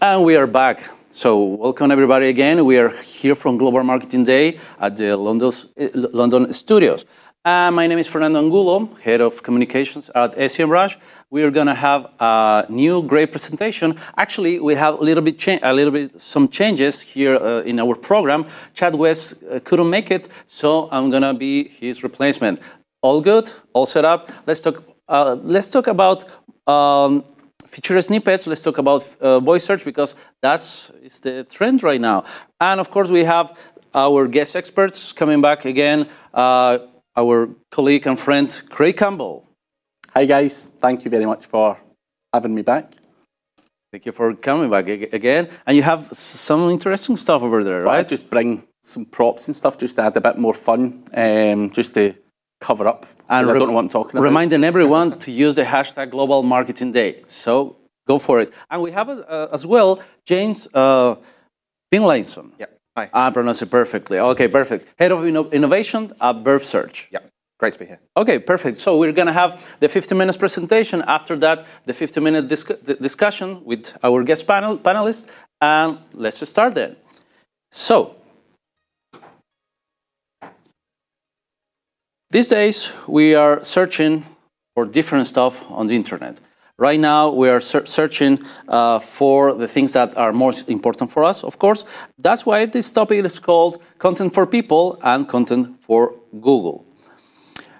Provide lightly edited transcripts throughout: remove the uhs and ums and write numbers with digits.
And we are back. So welcome everybody again. We are here from Global Marketing Day at the London studios. My name is Fernando Angulo, Head of Communications at SEMrush. We are going to have a new great presentation. Actually, we have some changes here in our program. Chad West couldn't make it, so I'm going to be his replacement. All good, all set up. Let's talk about feature snippets. Let's talk about voice search, because that's the trend right now. And of course, we have our guest experts coming back again. Our colleague and friend, Craig Campbell. Hi, guys. Thank you very much for having me back. Thank you for coming back again. And you have some interesting stuff over there, right? I just bring some props and stuff just to add a bit more fun, just to cover up. And I don't know what I'm talking about. Reminding everyone to use the hashtag Global Marketing Day. So go for it. And we have as well James Finlayson. Yep. Hi. I pronounce it perfectly. Okay, perfect. Head of Innovation at Verve Search. Yeah, great to be here. Okay, perfect. So we're going to have the 15-minute presentation. After that, the 15-minute discussion with our guest panelists. And let's just start then. So, these days, we are searching for different stuff on the internet. Right now, we are searching for the things that are most important for us, of course. That's why this topic is called Content for People and Content for Google.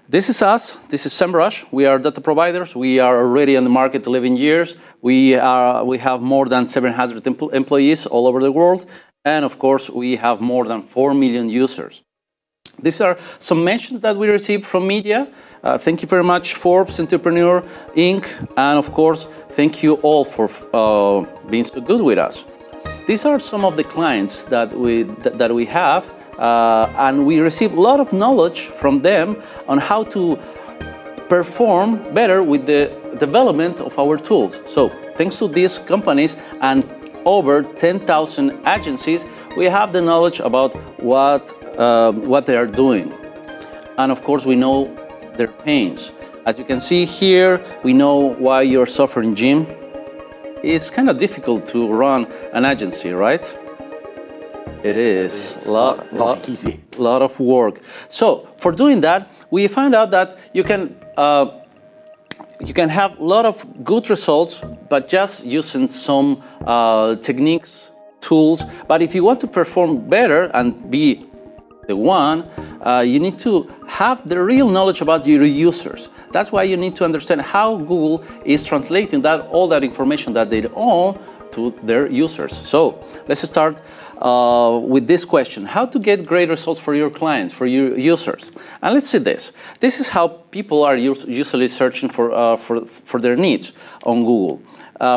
This is us. This is SEMrush. We are data providers. We are already on the market 11 years. We have more than 700 employees all over the world. And, of course, we have more than 4 million users. These are some mentions that we received from media. Thank you very much, Forbes, Entrepreneur, Inc. And of course, thank you all for being so good with us. These are some of the clients that we have. And we receive a lot of knowledge from them on how to perform better with the development of our tools. So thanks to these companies and over 10,000 agencies, we have the knowledge about what they are doing. And of course, we know their pains. As you can see here, we know why you're suffering, Jim. It's kind of difficult to run an agency, right? It is. It's not easy. A lot of work. So for doing that, we find out that you can have a lot of good results, but just using some techniques, tools. But if you want to perform better and be the one, you need to have the real knowledge about your users. That's why you need to understand how Google is translating all that information that they own to their users. So let's start with this question: how to get great results for your clients, for your users? And let's see this. This is how people are usually searching for their needs on Google.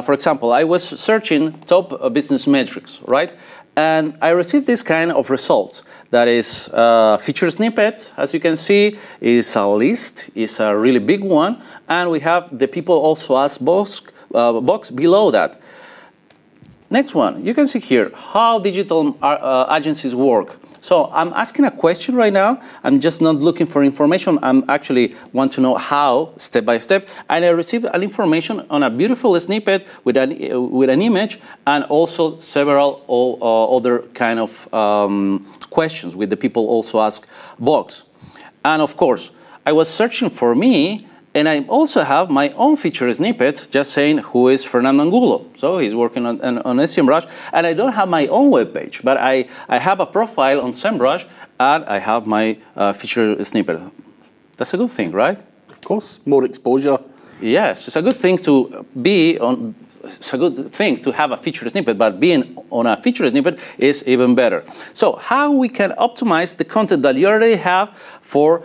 For example, I was searching top business metrics, right? And I received this kind of results. That is feature snippet, as you can see, is a list, is a really big one. And we have the people also ask box below that. Next one, you can see here how digital agencies work. So I'm asking a question right now. I'm just not looking for information. I'm actually want to know how, step by step. And I received an information on a beautiful snippet with an image, and also several other kind of questions with the people also ask box. And of course, I was searching for me. And I also have my own feature snippet just saying who is Fernando Angulo. So he's working on SEMrush. And I don't have my own webpage, but I have a profile on SEMrush, and I have my feature snippet. That's a good thing, right? Of course, more exposure. Yes, it's a good thing to be on. It's a good thing to have a feature snippet, but being on a feature snippet is even better. So how we can optimize the content that you already have for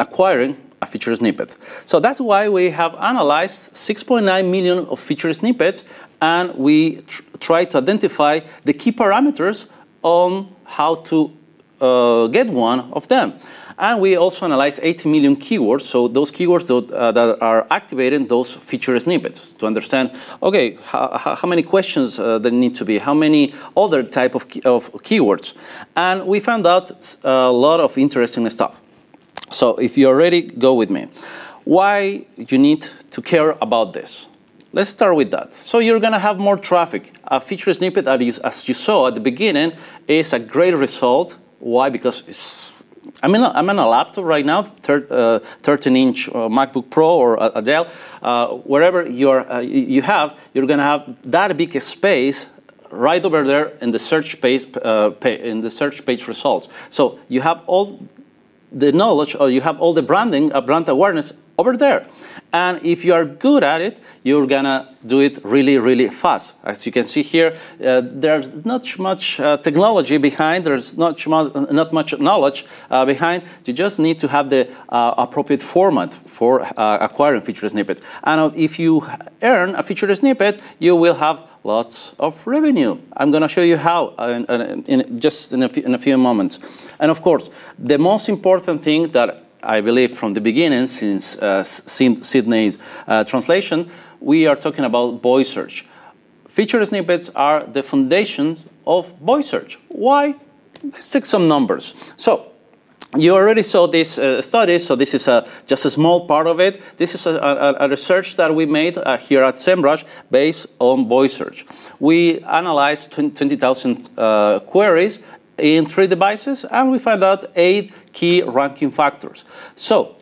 acquiring a feature snippet. So that's why we have analyzed 6.9 million of feature snippets, and we try to identify the key parameters on how to get one of them. And we also analyze 80 million keywords, so those keywords that are activating those feature snippets, to understand, okay, how many questions there need to be, how many other type of keywords. And we found out a lot of interesting stuff. So if you already go with me, why you need to care about this? Let's start with that. So you're going to have more traffic. A feature snippet, as you saw at the beginning, is a great result. Why? Because it's, I'm on a laptop right now, 13-inch MacBook Pro or a Dell. Wherever you have, you're going to have that big a space right over there in the search page, results. So you have all the knowledge, or you have all the branding, brand awareness over there. And if you are good at it, you're gonna do it really, really fast. As you can see here, there's not much technology behind, there's not much knowledge behind. You just need to have the appropriate format for acquiring feature snippets. And if you earn a feature snippet, you will have lots of revenue. I'm going to show you how in a few moments. And of course, the most important thing that I believe from the beginning, since Sydney's translation, we are talking about voice search. Feature snippets are the foundations of voice search. Why? Let's take some numbers. So, you already saw this study, so this is just a small part of it. This is a research that we made here at SEMrush based on voice search. We analyzed 20,000 queries in 3 devices, and we found out 8 key ranking factors. So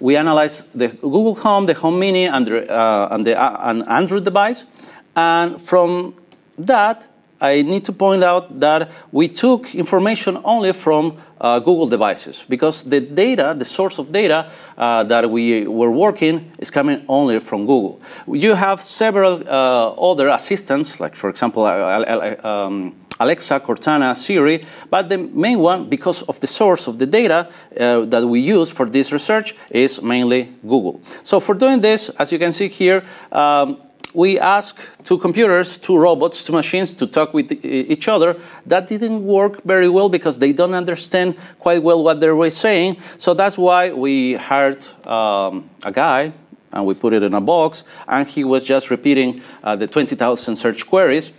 we analyzed the Google Home, the Home Mini, and an Android device, and from that, I need to point out that we took information only from Google devices, because the data, the source of data that we were working is coming only from Google. You have several other assistants, like for example Alexa, Cortana, Siri, but the main one, because of the source of the data that we use for this research, is mainly Google. So for doing this, as you can see here, we asked 2 computers, 2 robots, 2 machines to talk with each other. That didn't work very well because they don't understand quite well what they were saying. So that's why we hired a guy and we put it in a box, and he was just repeating the 20,000 search queries.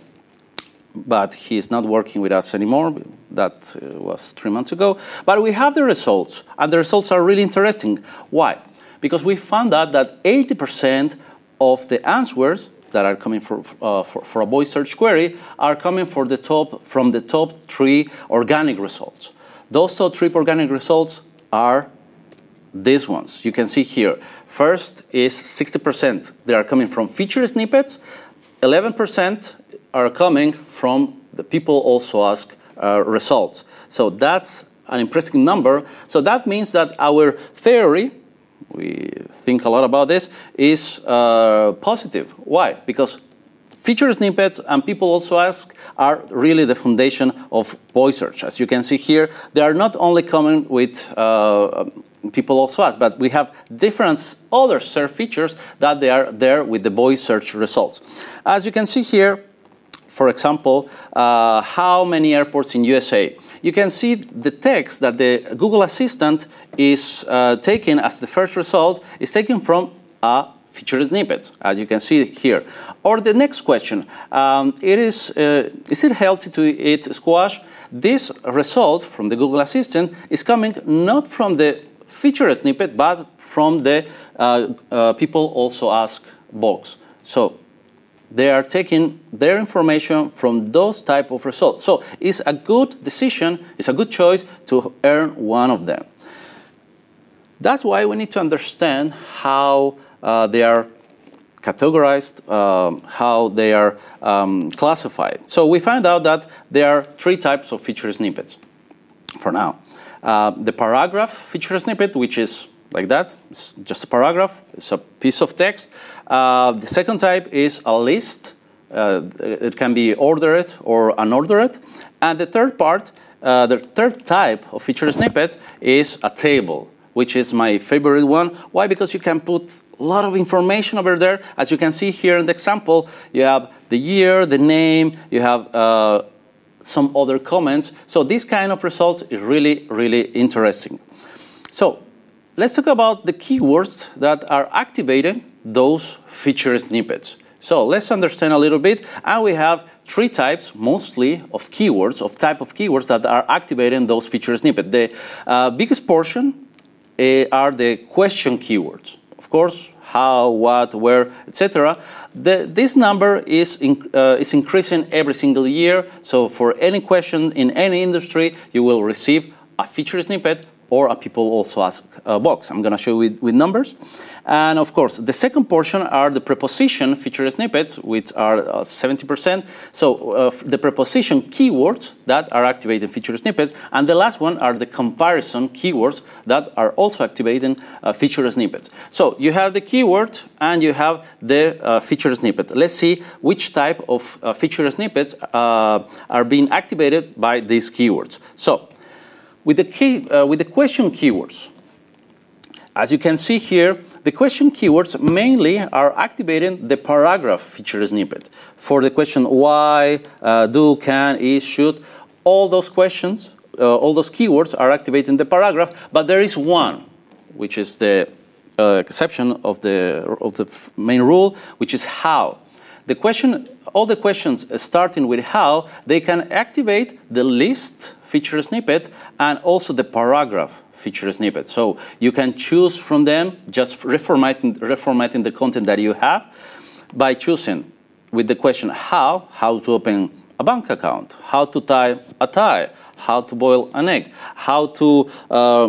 But he's not working with us anymore. That was 3 months ago. But we have the results, and the results are really interesting. Why? Because we found out that 80% of the answers that are coming for a voice search query are coming from the top 3 organic results. Those top 3 organic results are these ones. You can see here. First is 60%. They are coming from feature snippets. 11% are coming from the people also ask results. So that's an impressive number. So that means that our theory, we think a lot about this, is positive. Why? Because feature snippets and people also ask are really the foundation of voice search. As you can see here, they are not only coming with people also ask, but we have different other search features that they are there with the voice search results. As you can see here, for example, how many airports in USA? You can see the text that the Google Assistant is taking as the first result is taken from a featured snippet, as you can see here. Or the next question, is it healthy to eat squash? This result from the Google Assistant is coming not from the featured snippet, but from the people also ask box. So they are taking their information from those type of results. So it's a good decision, it's a good choice to earn one of them. That's why we need to understand how they are categorized, how they are classified. So we found out that there are 3 types of feature snippets for now. The paragraph feature snippet, which is like that, it's just a paragraph, it's a piece of text. The second type is a list. It can be ordered or unordered. And the third type of feature snippet is a table, which is my favorite one. Why? Because you can put a lot of information over there. As you can see here in the example, you have the year, the name, you have some other comments. So this kind of results is really, really interesting. So let's talk about the keywords that are activating those feature snippets. So let's understand a little bit, and we have 3 types mostly of keywords, of type of keywords that are activating those feature snippets. The biggest portion are the question keywords, of course, how, what, where, etc. This number is increasing every single year. So for any question in any industry, you will receive a feature snippet or a people also ask box. I'm going to show you with numbers. And of course, the second portion are the preposition feature snippets, which are 70%. So the preposition keywords that are activating feature snippets. And the last one are the comparison keywords that are also activating feature snippets. So you have the keyword and you have the feature snippet. Let's see which type of feature snippets are being activated by these keywords. So with the question keywords, as you can see here, the question keywords mainly are activating the paragraph feature snippet. For the question why, do, can, is, should, all those questions, all those keywords are activating the paragraph, but there is one, which is the exception of the main rule, which is how. The question, all the questions starting with how, they can activate the list feature snippet and also the paragraph feature snippet. So you can choose from them, just reformatting the content that you have by choosing with the question how to open a bank account, how to tie a tie, how to boil an egg, how to, I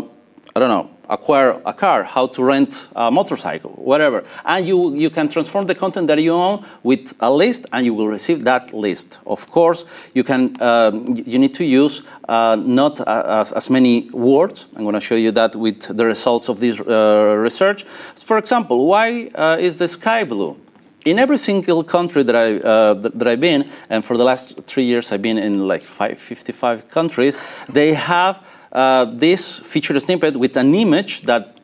don't know, acquire a car, how to rent a motorcycle, whatever. And you can transform the content that you own with a list, and you will receive that list. Of course, you can you need to use not as many words. I'm going to show you that with the results of this research. For example, why is the sky blue? In every single country that I've been, and for the last 3 years I've been in like 55 countries, they have this feature snippet with an image that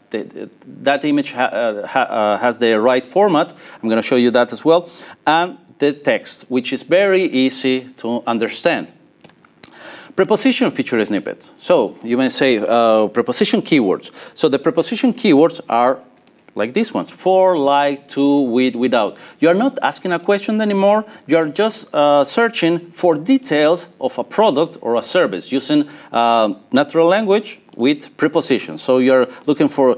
image has the right format. I'm going to show you that as well. And the text, which is very easy to understand. Preposition feature snippet. So you may say preposition keywords. So the preposition keywords are like these ones, for, like, to, with, without. You are not asking a question anymore. You are just searching for details of a product or a service using natural language with prepositions. So you're looking for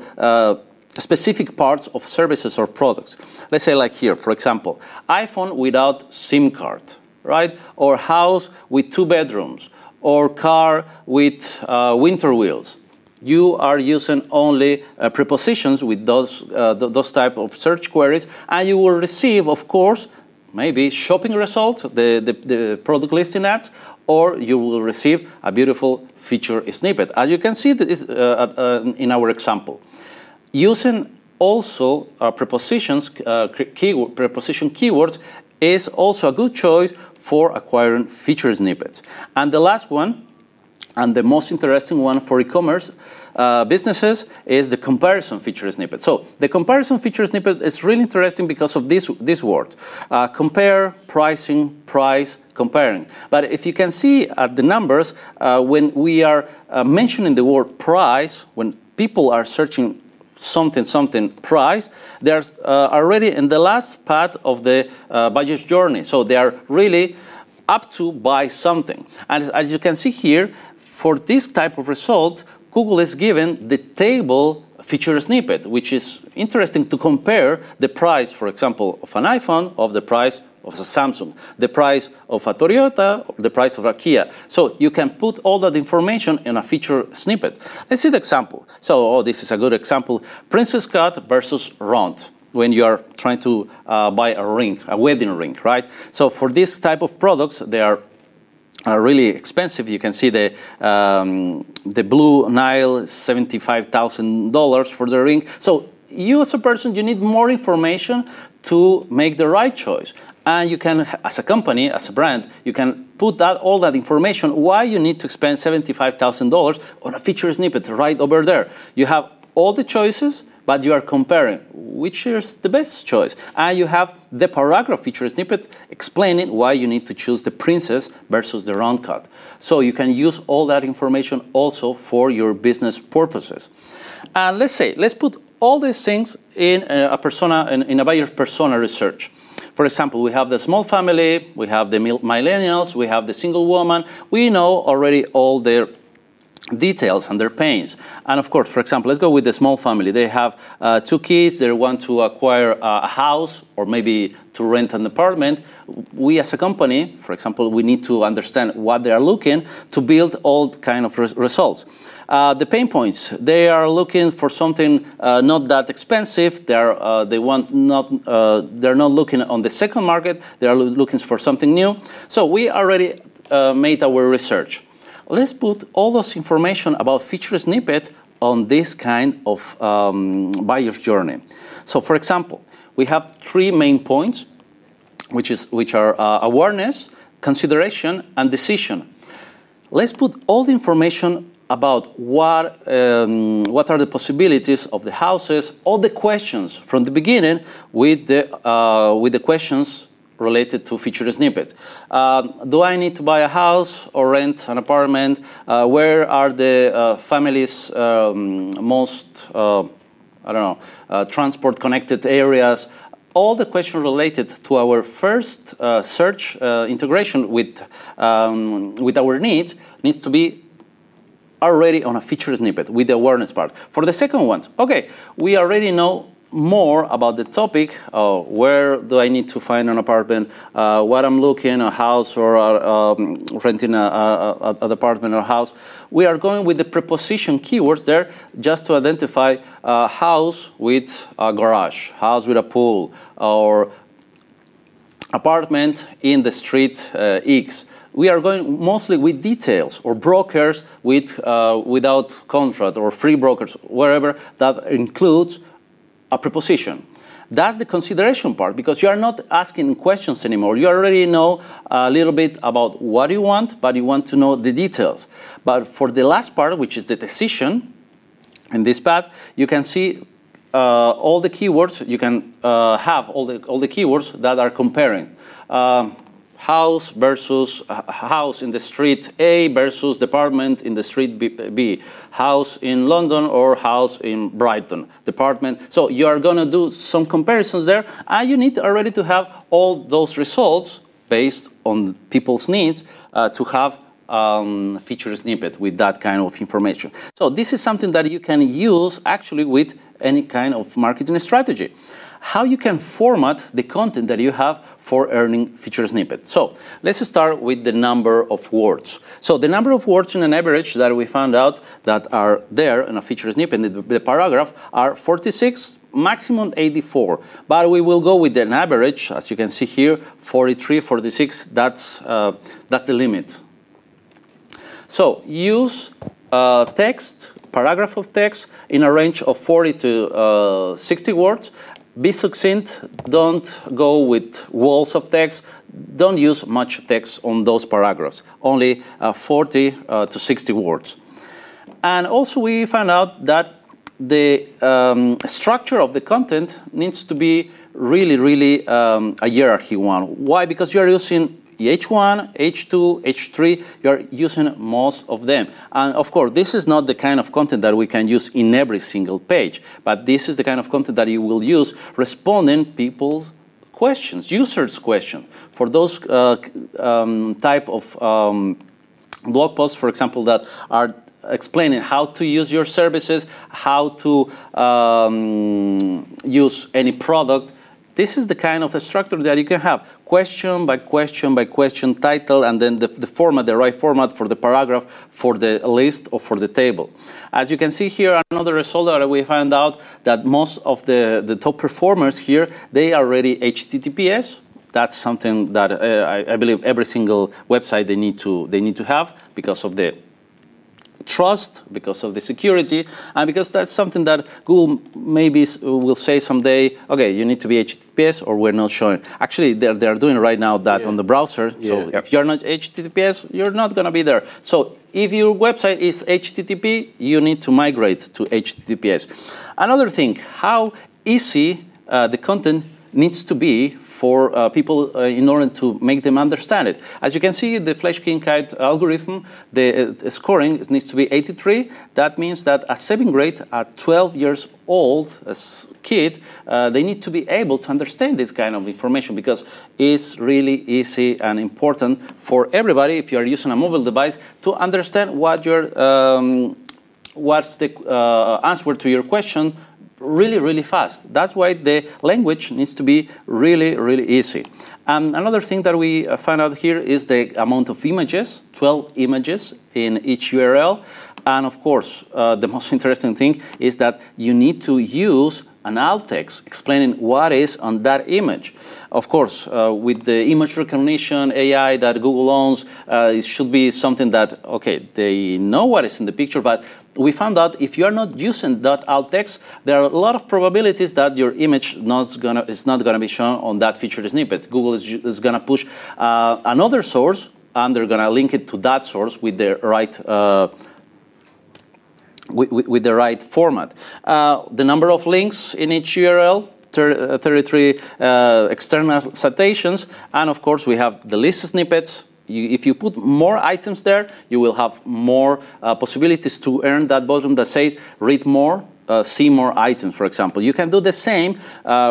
specific parts of services or products. Let's say like here, for example, iPhone without SIM card, right? Or house with 2 bedrooms, or car with winter wheels. You are using only prepositions with those type of search queries, and you will receive, of course, maybe shopping results, the product listing ads, or you will receive a beautiful feature snippet. As you can see this, in our example, using also prepositions, preposition keywords is also a good choice for acquiring feature snippets. And the last one, and the most interesting one for e-commerce businesses, is the comparison feature snippet. So the comparison feature snippet is really interesting because of this word. Compare, pricing, price, comparing. But if you can see at the numbers, when we are mentioning the word price, when people are searching something price, they are already in the last part of the buyer's journey. So they are really up to buy something. And as you can see here, for this type of result, Google is given the table feature snippet, which is interesting to compare the price, for example, of an iPhone, of the price of a Samsung, the price of a Toyota, the price of a Kia. So you can put all that information in a feature snippet. Let's see the example. So this is a good example. Princess Cut versus Round, when you are trying to buy a ring, a wedding ring, right? So for this type of products, they are really expensive. You can see the Blue Nile, $75,000 for the ring. So you as a person, you need more information to make the right choice. And you can, as a company, as a brand, you can put all that information, why you need to spend $75,000 on a feature snippet right over there. You have all the choices, but you are comparing which is the best choice. And you have the paragraph feature snippet explaining why you need to choose the princess versus the round cut. So you can use all that information also for your business purposes. And let's put all these things in a persona, in a buyer persona research. For example, we have the small family, we have the millennials, we have the single woman. We know already all their details and their pains. And of course, for example, let's go with the small family. They have 2 kids. They want to acquire a house or maybe to rent an apartment. We as a company, for example, we need to understand what they are looking to build all kind of results. The pain points, they are looking for something not that expensive. They're not looking on the second market. They are looking for something new. So we already made our research. Let's put all those information about feature snippet on this kind of buyer's journey. So for example, we have 3 main points, which are awareness, consideration, and decision. Let's put all the information about what are the possibilities of the houses, all the questions from the beginning with the questions related to feature snippet. Do I need to buy a house or rent an apartment? Where are the families most, I don't know, transport connected areas? All the questions related to our first search integration with our needs needs to be already on a feature snippet with the awareness part. For the second ones, okay, we already know more about the topic. Where do I need to find an apartment? What I'm looking, a house or renting an apartment or house. We are going with the preposition keywords there just to identify a house with a garage, house with a pool, or apartment in the street X. We are going mostly with details or brokers with without contract or free brokers, wherever that includes a preposition. That's the consideration part, because you are not asking questions anymore. You already know a little bit about what you want, but you want to know the details. But for the last part, which is the decision, in this path, you can see all the keywords. You can have all the keywords that are comparing. House versus house in the street A versus department in the street B. House in London or house in Brighton. Department. So you are going to do some comparisons there, and you need already to have all those results based on people's needs to have feature snippet with that kind of information. So this is something that you can use actually with any kind of marketing strategy. How you can format the content that you have for earning feature snippets. So let's start with the number of words. So the number of words in an average that we found out that are there in a feature snippet, the paragraph, are 46, maximum 84. But we will go with an average, as you can see here, 43, 46. That's the limit. So use text, paragraph of text, in a range of 40 to 60 words. Be succinct, don't go with walls of text, don't use much text on those paragraphs, only 40 to 60 words. And also we found out that the structure of the content needs to be really, really a hierarchy one. Why? Because you are using H1, H2, H3, you're using most of them. And of course, this is not the kind of content that we can use in every single page, but this is the kind of content that you will use responding people's questions, users' questions. For those type of blog posts, for example, that are explaining how to use your services, how to use any product, this is the kind of a structure that you can have, question by question by question, title, and then the format, the right format for the paragraph, for the list, or for the table. As you can see here, another result that we found out that most of the top performers here, they are already HTTPS. That's something that I believe every single website they need to have because of the trust, because of the security, and because that's something that Google maybe will say someday, okay, you need to be HTTPS or we're not showing. Actually, they're doing right now that on the browser, so if you're not HTTPS, you're not going to be there. So if your website is HTTP, you need to migrate to HTTPS. Another thing, how easy the content needs to be for people in order to make them understand it. As you can see, the Flesch-Kincaid algorithm, the scoring needs to be 83. That means that a saving rate at 12 years old, a kid, they need to be able to understand this kind of information, because it's really easy and important for everybody, if you are using a mobile device, to understand what your, what's the answer to your question really, really fast. That's why the language needs to be really, really easy. Another thing that we find out here is the amount of images, 12 images in each URL. And of course, the most interesting thing is that you need to use an alt text explaining what is on that image. Of course, with the image recognition AI that Google owns, it should be something that, okay, they know what is in the picture, but we found out if you are not using that alt text, there are a lot of probabilities that your image is not gonna be shown on that featured snippet. Google is gonna push another source, and they're gonna link it to that source with the right with the right format. The number of links in each URL, 33 external citations, and of course we have the list snippets. If you put more items there, you will have more possibilities to earn that button that says read more, see more items, for example. You can do the same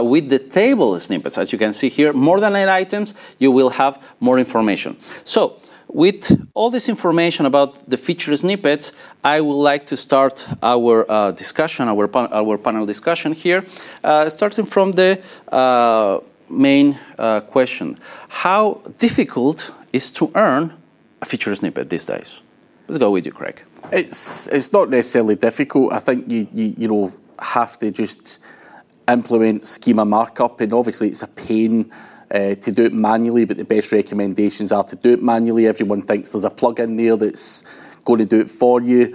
with the table snippets. As you can see here, more than 8 items, you will have more information. So, with all this information about the feature snippets, I would like to start our discussion, our panel discussion here, starting from the main question. How difficult is to earn a feature snippet these days? Let's go with you, Craig. It's not necessarily difficult. I think you have to just implement schema markup, and obviously it's a pain to do it manually, but the best recommendations are to do it manually. Everyone thinks there's a plug-in there that's going to do it for you.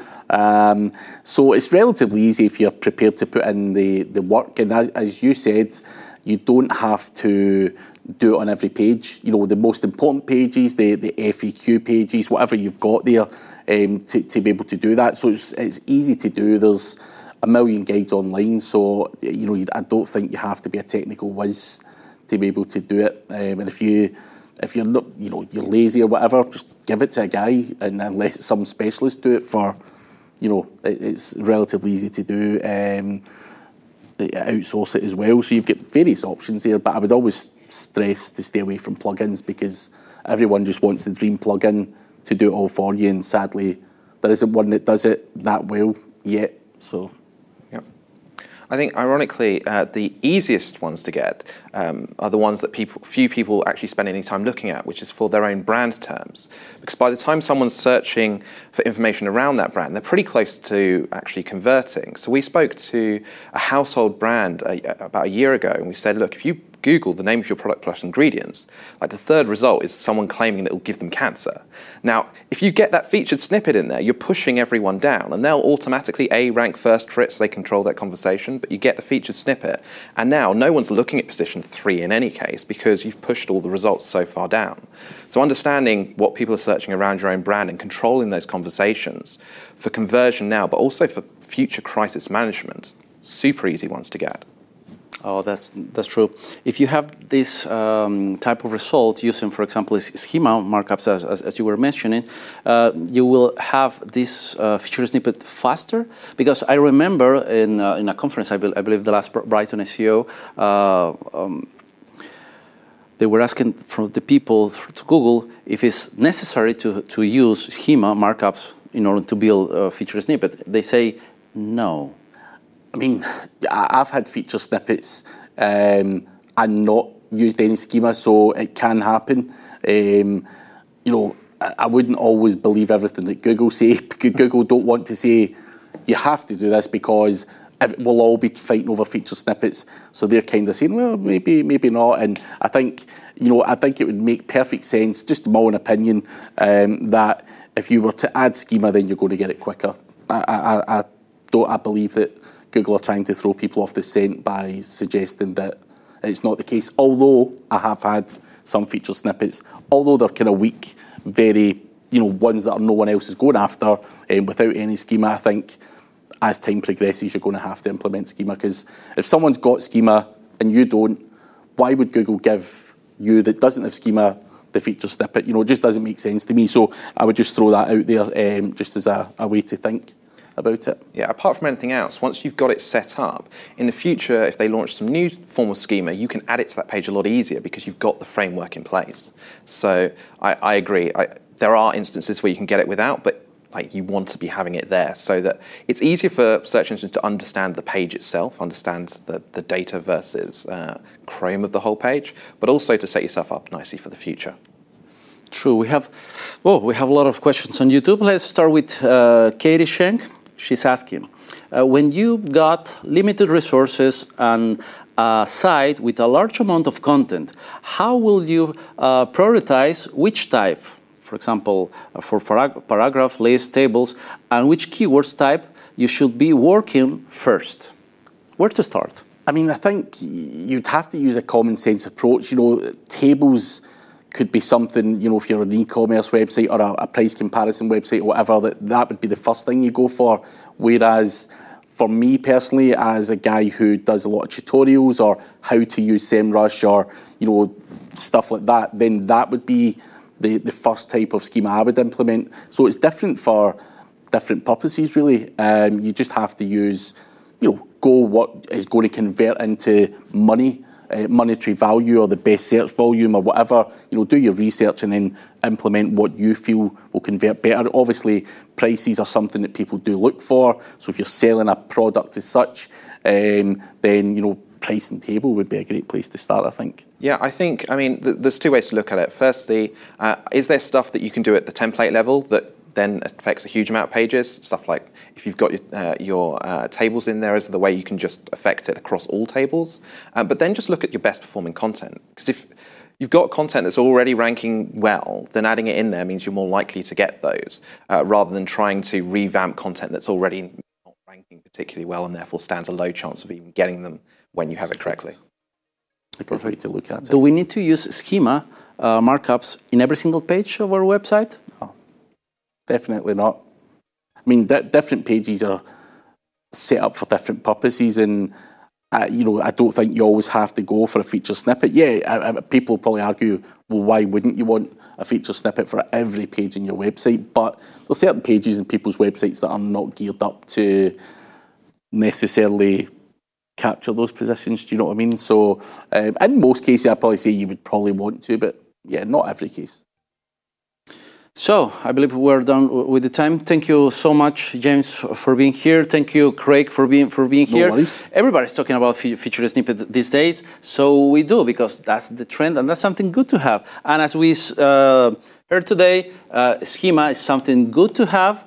So it's relatively easy if you're prepared to put in the work. And as you said, you don't have to do it on every page. You know, the most important pages, the FAQ pages, whatever you've got there, to be able to do that. So it's easy to do. There's a million guides online, so you know, I don't think you have to be a technical whiz to be able to do it, and if you're not, you know, you're lazy or whatever, just give it to a guy and let some specialist do it for, you know, it's relatively easy to do. Outsource it as well, so you've got various options there. But I would always stress to stay away from plugins, because everyone just wants the dream plugin to do it all for you, and sadly, there isn't one that does it that well yet. So. I think, ironically, the easiest ones to get are the ones that few people actually spend any time looking at, which is for their own brand terms. Because by the time someone's searching for information around that brand, they're pretty close to actually converting. So we spoke to a household brand about a year ago, and we said, look, if you Google the name of your product plus ingredients, like the third result is someone claiming that it will give them cancer. Now, if you get that featured snippet in there, you're pushing everyone down, and they'll automatically A, rank first for it, so they control that conversation, but you get the featured snippet, and now no one's looking at position 3 in any case, because you've pushed all the results so far down. So understanding what people are searching around your own brand and controlling those conversations for conversion now, but also for future crisis management, super easy ones to get. Oh, that's true. If you have this type of result using, for example, schema markups, as you were mentioning, you will have this feature snippet faster. Because I remember in a conference, I believe the last Brighton SEO, they were asking from the people to Google if it's necessary to use schema markups in order to build a feature snippet. They say no. I mean, I've had feature snippets and not used any schema, so it can happen. You know, I wouldn't always believe everything that Google say. Google don't want to say, you have to do this, because we'll all be fighting over feature snippets. So they're kind of saying, well, maybe not. And I think, you know, I think it would make perfect sense, just my own opinion, that if you were to add schema, then you're going to get it quicker. I believe that Google are trying to throw people off the scent by suggesting that it's not the case, although I have had some feature snippets, although they're kind of weak, very, you know, ones that no one else is going after, and without any schema. I think as time progresses, you're going to have to implement schema, because if someone's got schema and you don't, why would Google give you that doesn't have schema the feature snippet? You know, it just doesn't make sense to me. So I would just throw that out there just as a way to think about it. Yeah, apart from anything else, once you've got it set up, in the future, if they launch some new form of schema, you can add it to that page a lot easier because you've got the framework in place. So I agree. There are instances where you can get it without, but like you want to be having it there so that it's easier for search engines to understand the page itself, understand the data versus Chrome of the whole page, but also to set yourself up nicely for the future. True. We have a lot of questions on YouTube. Let's start with Katie Schenk. She's asking, when you got limited resources and a site with a large amount of content, how will you prioritize which type? For example, for paragraph, list, tables, and which keywords type you should be working first. Where to start? I mean, I think you'd have to use a common sense approach. You know, tables could be something, you know, if you're an e-commerce website or a price comparison website or whatever, that would be the first thing you go for. Whereas for me personally, as a guy who does a lot of tutorials or how to use SEMrush or, you know, stuff like that, then that would be the first type of schema I would implement. So it's different for different purposes, really. You just have to use, you know, what is going to convert into money, monetary value, or the best search volume, or whatever. You know, do your research and then implement what you feel will convert better. Obviously, prices are something that people do look for. So if you're selling a product as such, then, you know, price and table would be a great place to start, I think. Yeah, I think, I mean, there's two ways to look at it. Firstly, is there stuff that you can do at the template level that then affects a huge amount of pages? Stuff like if you've got your tables in there, is the way you can just affect it across all tables? But then just look at your best performing content. Because if you've got content that's already ranking well, then adding it in there means you're more likely to get those, rather than trying to revamp content that's already not ranking particularly well and therefore stands a low chance of even getting them when you have it correctly. Perfect to look at. Do we need to use schema markups in every single page of our website? No, definitely not. I mean, different pages are set up for different purposes, and you know, I don't think you always have to go for a feature snippet. Yeah, people probably argue, well, why wouldn't you want a feature snippet for every page in your website? But there's certain pages in people's websites that are not geared up to necessarily capture those positions, do you know what I mean? So in most cases, I'd probably say you would probably want to, but yeah, not every case. So I believe we're done with the time. Thank you so much, James, for being here. Thank you, Craig, for being here. No worries. Everybody's talking about feature snippets these days, so we do, because that's the trend and that's something good to have. And as we heard today, schema is something good to have.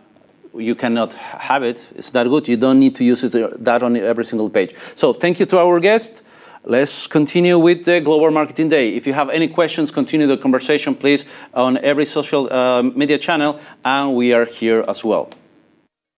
You cannot have it. It's that good. You don't need to use it that on every single page. So thank you to our guest. Let's continue with the Global Marketing Day. If you have any questions, continue the conversation, please, on every social media channel. And we are here as well.